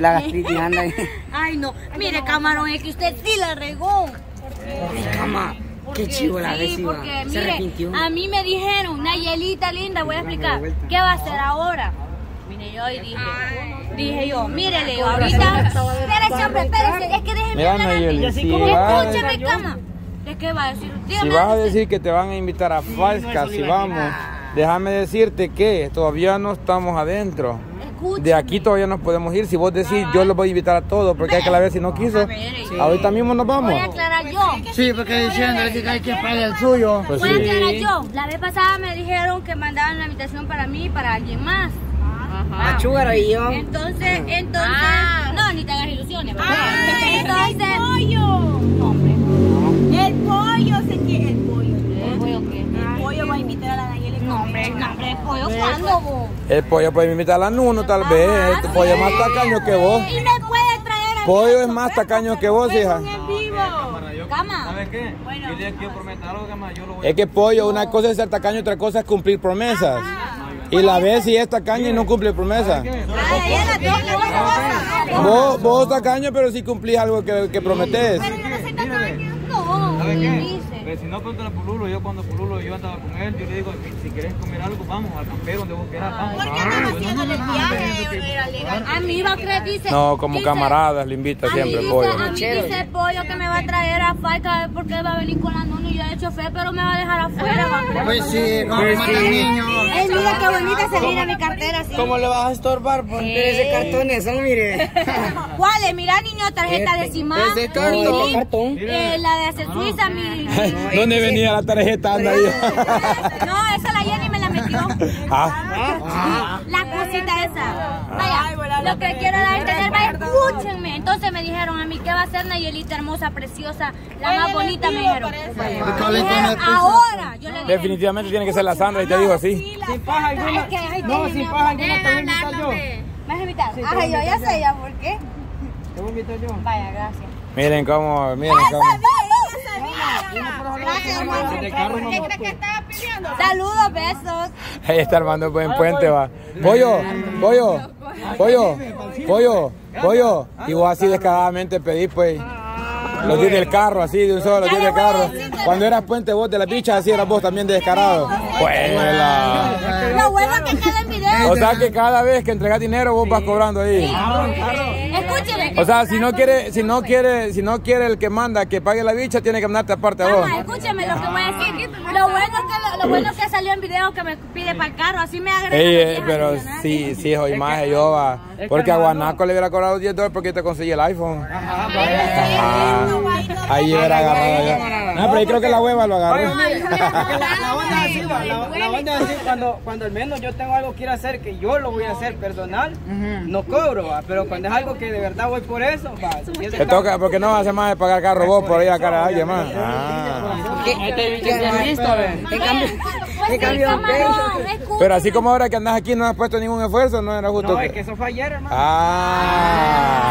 La gastritis anda ahí. Ay, no. Mire, camarón, es que usted sí la regó. Qué chivo la vecina. Sí, porque se arrepintió. A mí me dijeron, Nayelita linda, voy a explicar, ¿qué va a hacer ahora? Mire, yo y dije, mírele, ahorita. Espérese, hombre, espérese, es que déjeme hablar. Escúcheme, cama. ¿De qué va a decir? Si vas a decir que te van a invitar a Fasca, si vamos, déjame decirte que todavía no estamos adentro. De aquí todavía nos podemos ir. Si vos decís, yo los voy a invitar a todos, porque hay que la ver si no quiso. Ahorita mismo nos vamos. Voy a aclarar yo. Sí, porque diciendo que hay que pagar el suyo. Voy a aclarar yo. La vez pasada me dijeron que mandaban la invitación para mí y para alguien más. Achúgaro y yo. Entonces. No, ni te hagas ilusiones. Entonces. El pollo. Hombre. El pollo se quiere. El pollo. ¿El pollo qué? El pollo va a invitar a la Nayeli. No, hombre, el pollo cuando vos. El pollo puede invitar a la Nuno, tal vez. El pollo es más tacaño que vos. Y me puede traer al pollo es más tacaño que vos, hija. ¿Sabes qué? Es que pollo, una cosa es ser tacaño, otra cosa es cumplir promesas. Y la Bessy es tacaña y no cumple promesas. Vos tacaño, pero sí cumplís algo que prometés. Si no contra Pululo, yo cuando Pululo yo andaba con él, yo le digo, si querés comer algo, vamos al campero donde vos querás, vamos. ¿Por qué están haciéndole el viaje? A mí va a creer, dice... No, como camaradas le invita siempre el pollo. A mí dice el pollo que me va a traer a Falca, porque él va a venir con la Nuna y yo de chofer, pero me va a dejar afuera. Pues sí, como mata niños. Mira qué bonita se mira mi cartera así. ¿Cómo le vas a estorbar? Ponte ese cartón esa, mire. ¿Cuál es? Mira, niño, tarjeta decimal. Ese cartón. La de hacer Suiza, mi... ¿Dónde venía la tarjeta? Anda ahí. No, esa la Jenny me la metió. La cosita esa. Vaya, lo que quiero dar a entender, vaya, escúchenme. Entonces me dijeron a mí, ¿qué va a hacer Nayelita hermosa, preciosa, la más bonita? Me dijeron. Ahora, yo le dije. Definitivamente tiene que ser la Sandra y te digo así. Sin paja alguna. No, sin paja alguna te voy a invitar yo. ¿Me vas a invitar? Ajá, yo ya sé ya por qué. Te voy a invitar yo. Vaya, gracias. Miren cómo. ¿Qué crees que estaba pidiendo? Saludos, besos. Ahí está Armando, buen puente va. Pollo. Y vos así descaradamente pedís, pues. Lo tiene el carro, así de un solo, lo tiene el carro. Cuando eras puente vos de la bicha, así eras vos también de descarado. Bueno. Lo bueno que queda en video. O sea que cada vez que entregas dinero vos vas cobrando ahí. O sea, si no quiere el que manda que pague la bicha, tiene que mandarte aparte a vos. Escúchame lo que voy a decir. Lo bueno que salió en video que me pide para el carro, así me agrega. Pero sí, hijo, imagen yo va. Porque a Guanaco le hubiera cobrado $10 porque te conseguí el iPhone. Ahí hubiera agarrado. No, pero ahí creo que la hueva lo agarró. La onda es así, cuando al menos yo tengo algo que ir a hacer, que yo lo voy a hacer personal, no cobro, pero cuando es algo que de verdad voy por eso, te toca, porque no hace más de pagar carro vos por ir a cara a alguien más. Pero así como ahora que andás aquí no has puesto ningún esfuerzo, no era justo. No, es que eso fue ayer, hermano.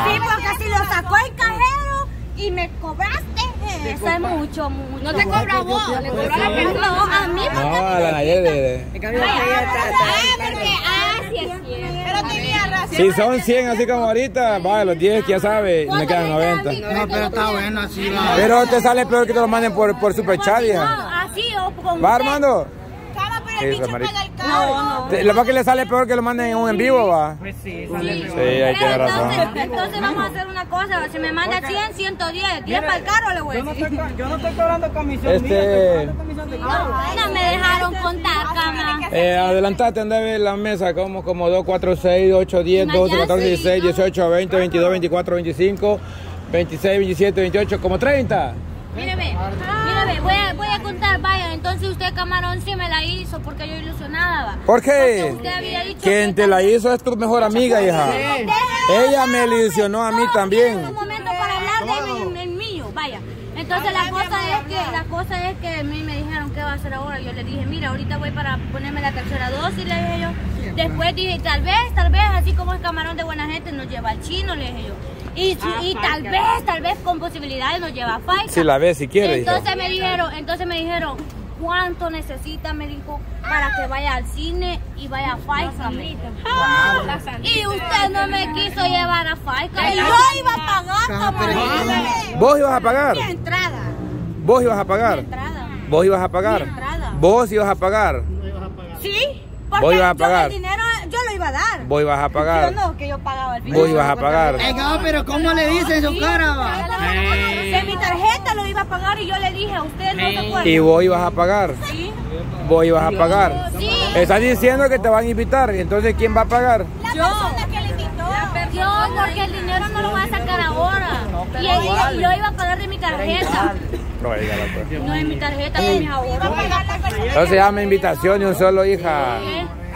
Sí, porque si lo sacó el cajero y me cobraste. Eso es mucho, mucho. No te cobra vos, le cobra la persona. No, a mí porque la Nayeli. En cambio, porque así es cierto. Pero tenía razón. Si son 100 así como ahorita, vale, los 10 ya sabes, me quedan 90. No, pero está bueno así. Pero te sale peor que te lo manden por Superchat. Así o con ¿va, Armando? Lo más que le sale peor que lo manden en un en vivo, va. Pues sí, sale peor. Sí, ahí tiene razón. Entonces vamos a hacer una cosa, si me manda 100, 110, 10 para el carro le voy a decir. Yo no estoy cobrando comisión, estoy cobrando comisión de carro. No me dejaron contar, cámara. Adelantate, anda a ver la mesa, como 2, 4, 6, 8, 10, 12, 14, 16, 18, 20, 22, 24, 25, 26, 27, 28, como 30. Mírame, voy a contar, vaya, entonces usted camarón sí me la hizo porque yo ilusionaba. ¿Por qué? Usted había dicho quien te la hizo es tu mejor amiga, hija. Ella me ilusionó a mí también. Un momento para hablar de el mío, vaya. Entonces la cosa es que a mí me dijeron qué va a hacer ahora. Yo le dije, mira, ahorita voy para ponerme la tercera dosis, le dije yo. Después dije, tal vez, así como el camarón de buena gente nos lleva al chino, le dije yo. Y tal vez con posibilidades nos lleva a Pfizer. Si la ves, si quiere. Entonces me dijeron, ¿cuánto necesita? Me dijo, para que vaya al cine y vaya a Faica. Y usted no me quiso llevar a Faica. Y yo iba a pagar, camarada. ¿Vos ibas a pagar? Mi entrada. ¿Vos ibas a pagar? Mi entrada. ¿Vos ibas a pagar? Mi entrada. ¿Vos ibas a pagar? No ibas a pagar. ¿Sí? Porque ¿vos ibas a pagar? Yo el dinero yo lo iba a dar. ¿Vos ibas a pagar? Yo no, que yo pagaba el dinero. ¿Vos ibas a pagar? No, pero ¿cómo le dicen su cara? De mi tarjeta lo iba a pagar y yo le dije a usted, no se acuerda. ¿Y vos ibas a pagar? Sí. ¿Vos ibas a pagar? Sí. Están diciendo que te van a invitar, entonces ¿quién va a pagar? La persona que le invitó. Yo, porque el dinero no lo voy a sacar ahora. Y yo iba a pagar de mi tarjeta. No, es mi tarjeta, no es mi ahorro. Entonces dame invitación y un solo, hija.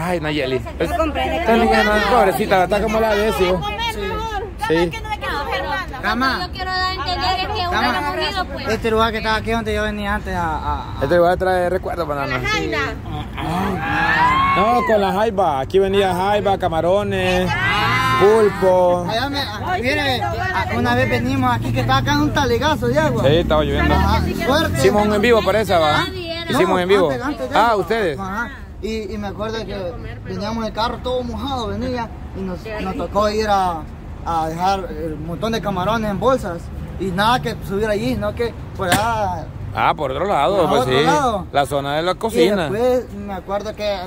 Ay, Nayeli. Pobrecita, está como la Bessy. Sí. Cama. Yo quiero dar a entender que una aburrido, pues. Este lugar que estaba aquí donde yo venía antes Este lugar trae recuerdos para nada. Con la jaiba. No, con la jaiba. Aquí venía jaiba, camarones, pulpo. Mire, una vez venimos aquí que estaba acá en un talegazo de agua. Sí, estaba lloviendo. Hicimos un en vivo para esa, ¿va? Hicimos en vivo. Ah, ustedes. Y me acuerdo que veníamos el carro todo mojado, venía y nos tocó ir a dejar un montón de camarones en bolsas y nada que subir allí, no que por allá. Ah, por otro lado, por pues otro sí, lado. La zona de la cocina. Y después me acuerdo que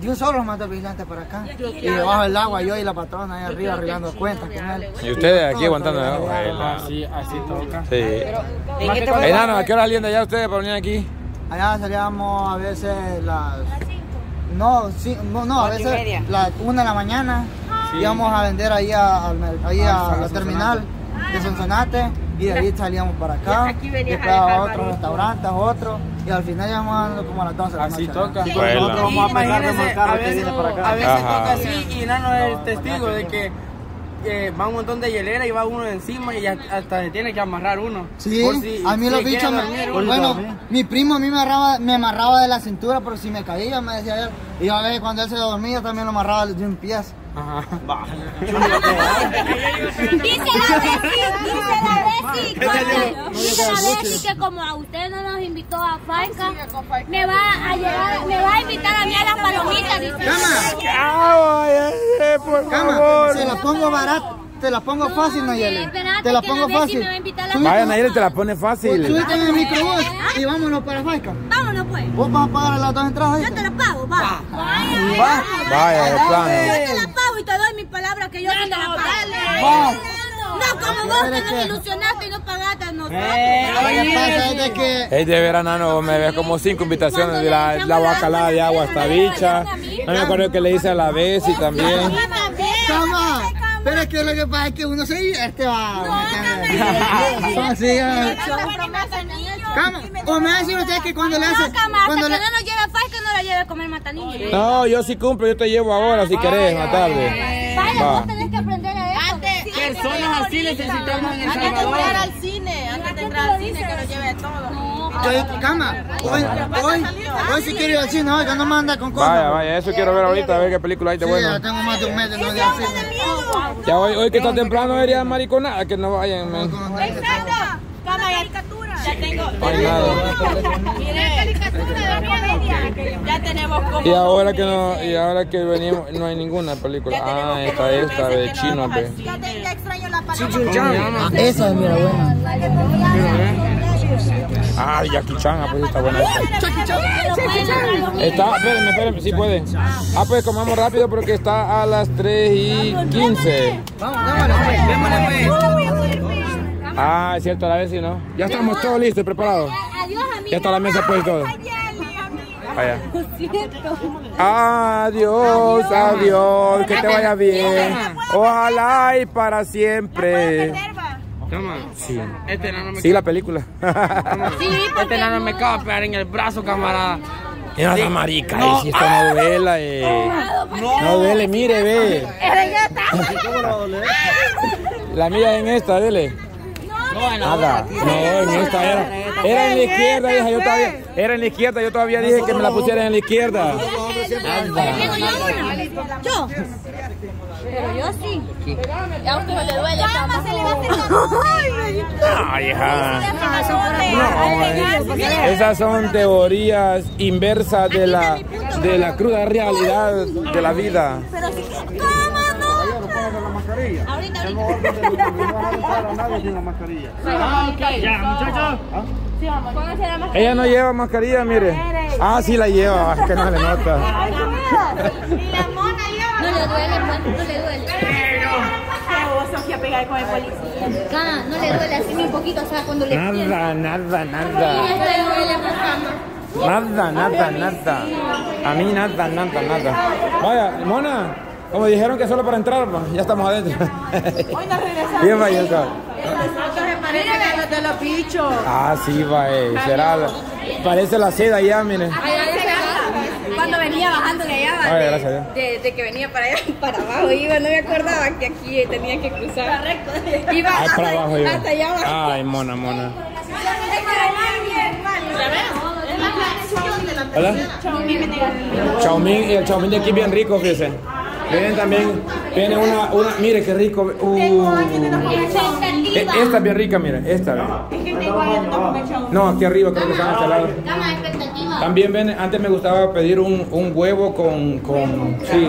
yo solo mandé el vigilante para acá y debajo del agua yo y la patrona ahí arriba arreglando cuentas con él. Y ustedes aquí aguantando el agua. Así toca. Sí. Nano, ¿a qué hora salen de allá ustedes para venir aquí? Allá salíamos a veces a veces las 1 de la mañana. Sí. Íbamos a vender ahí a la terminal de Sonsonate y de ahí salíamos para acá, después a otros restaurantes, y al final íbamos como a las 12 de la noche. Así toca. Sí, nosotros vamos a pagar el carro que viene para acá. A veces toca así y Nano es testigo de que va un montón de hielera y va uno encima y hasta se tiene que amarrar uno. Sí, a mí los bichos mi primo a mí me amarraba de la cintura, pero si me caía me decía él. Y a ver, cuando él se dormía también lo amarraba de un pie. Bah. Dice la Bessy que como a usted no nos invitó a Faica, me va a invitar a mí a las palomitas. Dice, por favor. Se las pongo barato. Te las pongo fácil, Nayeli. Te las pongo fácil. Vaya, Nayeli, te las pone fácil. Súbete en el microbús y vámonos para Faica. Vámonos, pues. ¿Vos vas a pagar las 2 entradas? Yo te las pago, va. Vaya, el plan. Yo te las pago y te doy mi palabra que yo no te las pago. No, como vos que nos ilusionaste y no pagaste a nosotros. Es de verano, no, me ves como 5 invitaciones de la bacalada de agua hasta bicha. No me acuerdo que le hice a la Bessy también. Pero es que lo que pasa es que uno se divierte, va. O me dicen ustedes que cuando le hacen. Cuando no nos lleve a Faica, no la lleve a comer matanillo. No, yo sí cumplo, yo te llevo ahora si querés, más tarde. Vaya, vos tenés que aprender a eso. Antes, personas así necesitamos en El Salvador. Antes de entrar al cine, que lo lleve todo. Hoy si quiero ir al cine, no me anda con cosas. Vaya, eso quiero ver ahorita, a ver qué película hay de buena. Ya tengo más de un mes de no ir al cine. Ya hoy que está temprano debería mariconada que no vayan. Exacto, cada caricatura. Ya tengo. Ya tenemos como. Y ahora que venimos no hay ninguna película. Ah, esta de chino. Ya te extraño la palabra. Esa es mira buena. Ah, Jackie Chan, pues está buena. Está, espérenme, si puede. Ah, pues comamos rápido porque está a las 3:15. Vamos, vámonos. Ah, es cierto, a la vez sí, ¿no? Ya estamos todos listos y preparados. Ya está la mesa pues todo. Vaya. Adiós, adiós, que te vaya bien. Ojalá y para siempre. Sí. Este nano me sí, la película. Sí, este nano me acaba de pegar en el brazo, camarada. Mira la marica, no. Si esta no duela, no duele, mire, ve. La mira en esta, dele. Nada, no, en esta era. Era en la izquierda, hija, yo todavía. Era en la izquierda, yo todavía dije que me la pusieran en la izquierda. Yo. Pero yo sí. Ya a usted no le duele. Cama, se le va a hacer. Ay, hija. Esas son teorías inversas de la de la cruda realidad de la vida. Pero sí, ¿cómo no? Ella no lleva mascarilla, mire. Ah, sí la lleva, es que no le nota. Y la mona lleva. No le duele, no le duele. A pegar con el policía. Ah, no le duele así ni un poquito, o sea, cuando le nada, piensa. Nada. A mí nada. Vaya, mona, como dijeron que solo para entrar, ya estamos adentro. Hoy nos regresamos. Bien, vaya, acá. Nosotros se parecen a los de los bichos. Ah, sí, vaya, será. Parece la seda ya, miren. Cuando venía bajando de allá, de que venía para allá, para abajo iba, no me acordaba que aquí tenía que cruzar recto. Iba hasta allá abajo. Ay, mona. Hola. Chaumín, el chaumín de aquí bien rico, fíjense. Vienen también, viene una, mire qué rico. Esta es bien rica, mire, esta. No, aquí arriba creo que están instalados. También ven, antes me gustaba pedir un huevo con sí,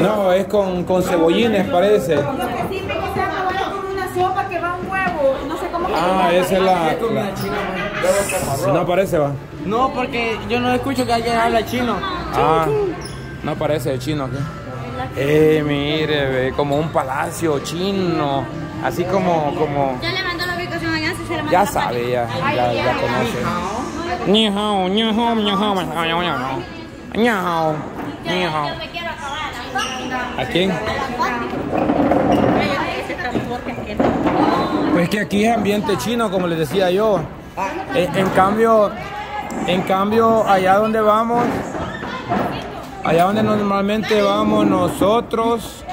no, es con cebollines parece. Lo que sí me gustaba era con una sopa que va un huevo, no sé cómo. Ah, esa es la... No parece, va. No, porque yo no escucho que alguien habla chino. Ah, no parece chino aquí. Mire, ve, como un palacio chino, así como... Ya le mandó la ubicación allá, si se le mandó. Ya sabe, ya conoce. Ni hao, ni hao, ni hao, ni hao, ni hao, ni hao. ¿A quién? Pues que aquí es ambiente chino, como les decía yo. En cambio, allá donde normalmente vamos nosotros.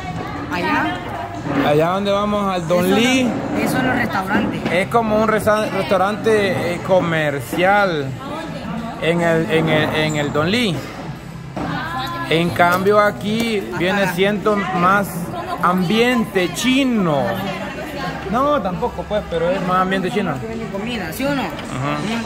Allá donde vamos al Don Lee. Eso es los restaurantes. Es como un restaurante comercial en el Don Lee. En cambio aquí viene siendo más ambiente chino. No, tampoco pues, pero es más ambiente chino. ¿Sí o no? Ajá.